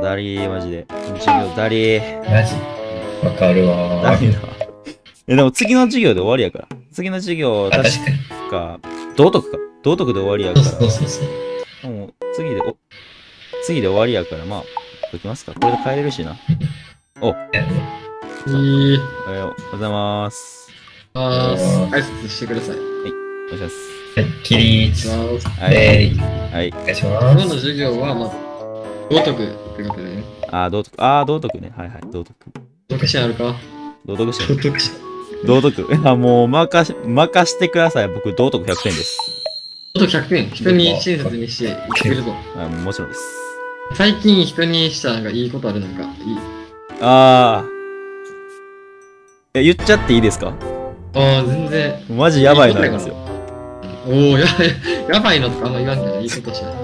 な、ダリー、マジで。授業ダリー。マジわかるわ。ダリーな。え、でも次の授業で終わりやから。次の授業、確か、道徳か。道徳で終わりやから。そう。もう、次で終わりやから、まあ、解きますか。これで帰れるしな。お。おはようございます。挨拶してください。はい、お願いします。起立。はい。今日の授業は、まあ、道徳ってことでね。道徳ね。はいはい、道徳。道徳者あるか？道徳者。任してください。僕、道徳100点です。道徳100点？人に親切にして生きてるぞ。もちろんです。最近人にしたなんかいいことある？なんか、いい。言っちゃっていいですか？全然。マジやばいのありますよ。やばいのとかあんま言わんけど、いいことしない。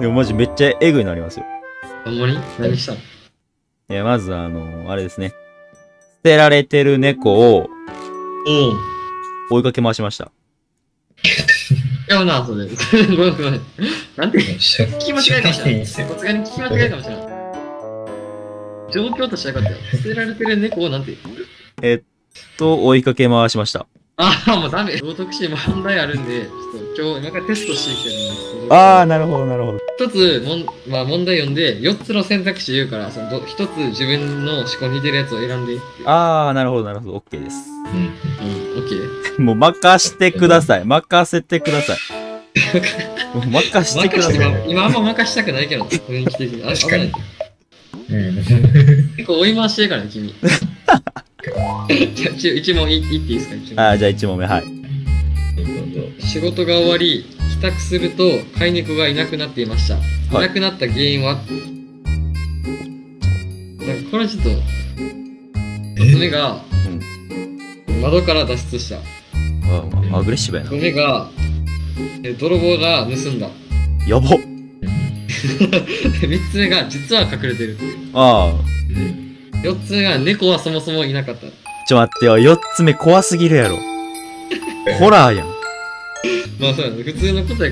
でもマジめっちゃエグいのありますよ。あんまり何したの？いや、まずあれですね。捨てられてる猫を、追いかけ回しました。いやな、それ。ごめん。なんていうの？聞き間違いかもしれない。さすがに聞き間違いかもしれない。状況としてなかったよ。捨てられてる猫をなんて言う？追いかけ回しました。もうダメ。道徳史問題あるんで、ちょっと今からテストしていきたいんですけど。なるほど。一つ問題読んで、4つの選択肢言うから、その一つ自分の思考に似てるやつを選んでいって。なるほど。オッケーです。オッケー。もう任せてください。もう任せてください。今あんま任したくないけど、雰囲気的に。確かに。結構追い回してるからね、君。1問いっていいですか？じゃあ1問目、はい。仕事が終わり、帰宅すると飼い猫がいなくなっていました。いなくなった原因は？これはちょっと、娘が窓から脱出した。アグレッシブやな。娘が泥棒が盗んだ。やばっ。3つ目が実は隠れてる。4つ目が猫はそもそもいなかった。ちょ待ってよ、4つ目怖すぎるやろ。ホラーやん。まあそうやね、普通のことな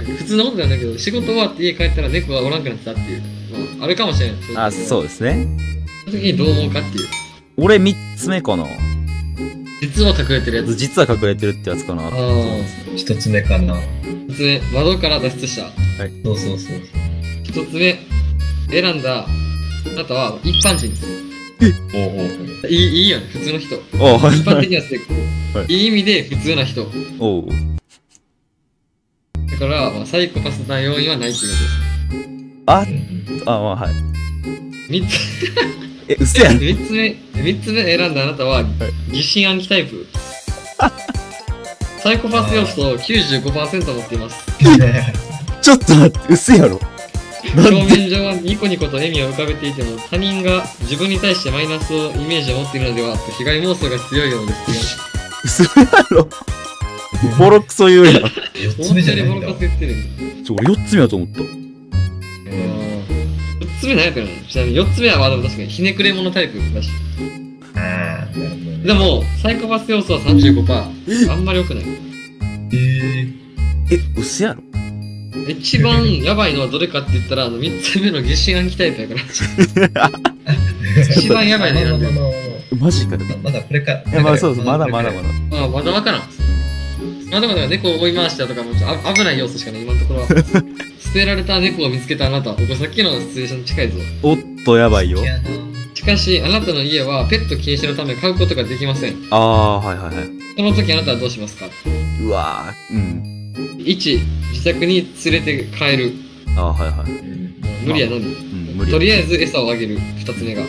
んだけど、仕事終わって家帰ったら猫がおらんくなってたっていう、まあ、あるかもしれない。そうですね。その時にどう思うかっていう。俺3つ目かな。実は隠れてるやつ。実は隠れてるってやつかな。1つ目かな。1つ目、窓から脱出した。はい。そう。1つ目、選んだあなたは一般人です。いいよね、普通の人。一般的には成功。いい意味で普通な人。だから、サイコパスな要因はないってことです。はい。3つ目選んだあなたは、疑心暗鬼タイプ。サイコパス要素を 95% 持っています。ちょっと待って、薄いやろ。表面上はニコニコと笑みを浮かべていても、他人が自分に対してマイナスをイメージを持っているのではと被害妄想が強いようですね。嘘やろ、ボロクソ言うやん。俺4つ目だと思った。4つ目何やったの？ちなみに4つ目は確かにひねくれ者タイプだし、でもサイコパス要素は 35%、 あんまり良くない。嘘やろ。一番やばいのはどれかって言ったら、3つ目の疑心暗鬼タイプやから。一番やばいね。マジか。まだこれか。まだわからん。まだ猫を追い回したとかも危ない要素しかない、今のところは。捨てられた猫を見つけたあなた。ここさっきのシチュエーション近いぞ。おっと、やばいよ。しかし、あなたの家はペット禁止のため買うことができません。その時あなたはどうしますか？うわぁ、1、自宅に連れて帰る。無理やのに。とりあえず餌をあげる。2つ目が。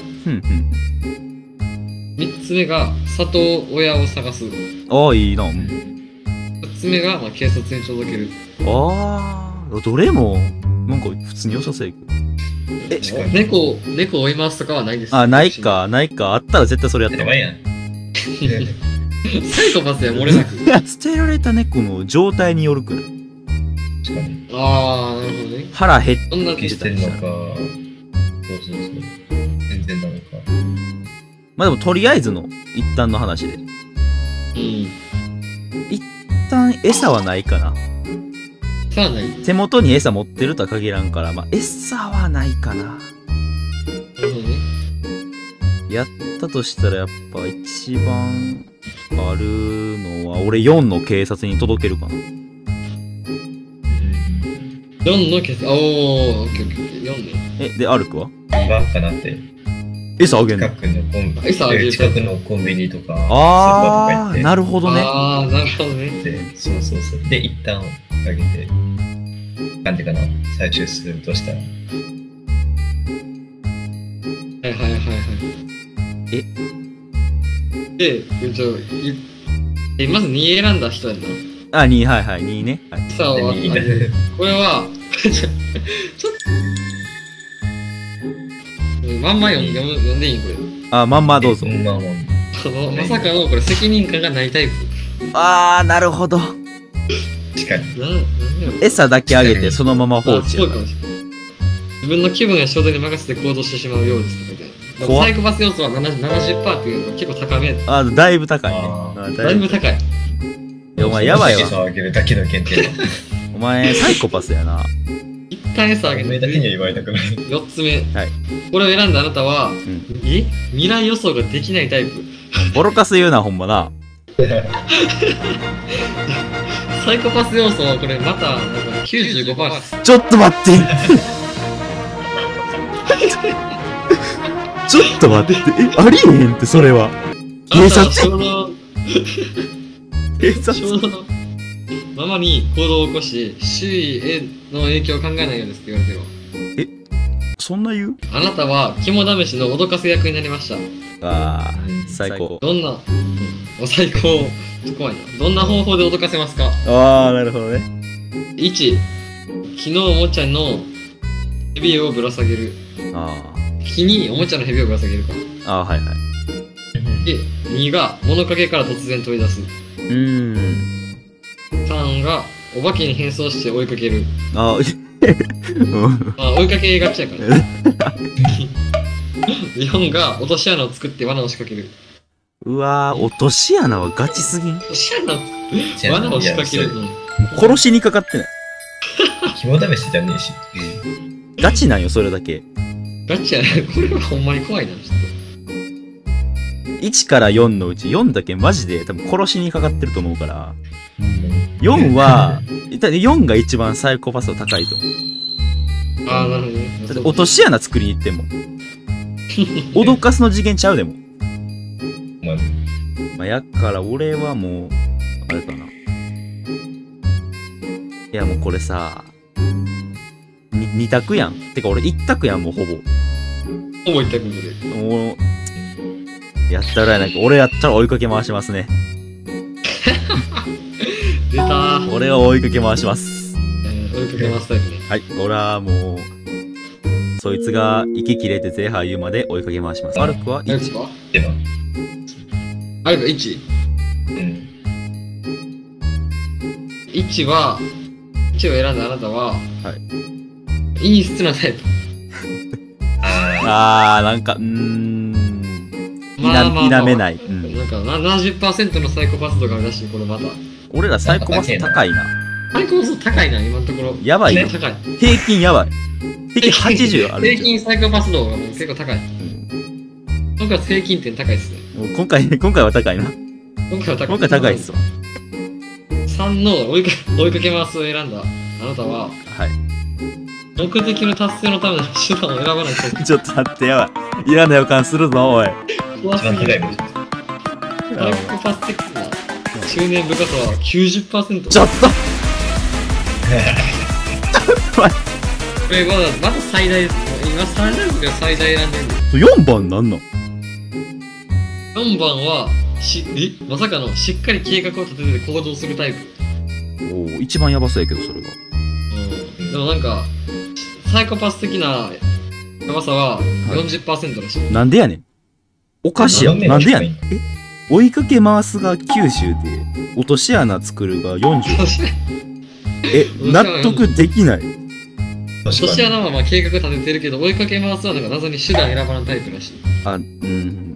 3つ目が里親を探す。いいな。4つ目が警察に届ける。どれもなんか普通に良さそうやけど。猫を追い回すとかはないです。ないか。あったら絶対それやったわ。サイコパスや、漏れなく。捨てられた猫の状態によるくない？なるほどね。腹減ってたりしたら。どうするんですか？全然ダメか。でもとりあえずの一旦の話で。一旦餌はないかな。餌はない。手元に餌持ってるとは限らんから、餌はないかな。るほどね。やったとしたらやっぱ一番あるのは俺4の警察に届けるかな。4の警察、おお、4の。え、で、歩くわバッカなって。餌あげるの近くのコンビニとか。ああ、なるほどね。ああ、なるほどね。そうそうそう。で、一旦あげて、なんていうかな、採集するとしたら。はいはいはいはい。ええ、まず2選んだ人やな。あ、2、はいはい、2ね。さあ、これは、ちょっと。まんま読んでいいこれ。あ、まんまどうぞ。まさかのこれ責任感がないタイプ。あー、なるほど。確かに。餌だけあげてそのまま放置。自分の気分や衝動に任せて行動してしまうようですって書いてある。サイコパス要素は 70% っていうのが結構高め。あ、だいぶ高いね。だいぶ高い。お前やばいわ。お前サイコパスやな。4つ目、これを選んだあなたは未来予想ができないタイプ。ボロカス言うな、ほんまな。サイコパス要素はこれまた 95%。 ちょっと待って、ちょっと待って、え、ありえへんって。それは警察ままに行動を起こし、周囲への影響を考えないようですって言われてる。え、そんな言う？あなたは肝試しの脅かす役になりました。ああ、最高。どんな、お最高、怖いな。どんな方法で脅かせますか？ああ、なるほどね。1、木のおもちゃのヘビをぶら下げる。ああ。木におもちゃのヘビをぶら下げるか。ああ、はいはい。で、2が物陰から突然取り出す。3がお化けに変装して追いかける。ああ、追いかけがちやから。4が落とし穴を作って罠を仕掛ける。うわー、落とし穴はガチすぎん。落とし穴、罠を仕掛けるの。殺しにかかってない。肝試しじゃねえし。ガチなんよ、それだけ。ガチやね。これはほんまに怖いな、ちょっと。1から4のうち4だけマジで多分殺しにかかってると思うから。4は、4が一番サイコパスは高いと思う。ああ、なるほどね。だって落とし穴作りに行っても。脅かすの次元ちゃうでも。まあ、やから俺はもう、あれかな。いやもうこれさ、2択やん。てか俺1択やん、もうほぼ。ほぼ1択ぐらい。もう、やったらやないか。俺やったら追いかけ回しますね。出たー。俺は追いかけ回します。追いかけ回すタイプね。はい、俺はもう、そいつが息切れてゼーハー言うまで追いかけ回します。アルクは 1？ アルクは 1？ うん。1は、1を選んだあなたは、陰湿なタイプ。あー、なんか、否めない。なんか 70% のサイコパス度があるらしい、これまた。俺らサイコパス高いな。サイコパス高いな、今のところ。やばいね。平均やばい。平均80ある。平均サイコパス度が結構高い。今回は平均点高いっすね。今回は高いな。今回高いっすわ。3の追いかけ回すを選んだあなたは、目的の達成のための手段を選ばないと。ちょっと待って、やばい。嫌な予感するぞ、おい。怖すぎる。サイコパス的な。中年部下とは 90%。 ちょっとこれまだ最大、今3ランクで最大選んでる。4番なんなん？ 4 番はまさかのしっかり計画を立てて行動するタイプ。おお、一番ヤバそうやけどそれが。うん、でもなんかサイコパス的なヤバさは 40% らしい。なんでやねん。おかしいやん。なんでやねん。え、追いかけ回すが90で、落とし穴作るが40。え、納得できない。落とし穴はまあ計画立ててるけど、追いかけ回すはなんか謎に手段選ばないタイプらしい。あ、うん。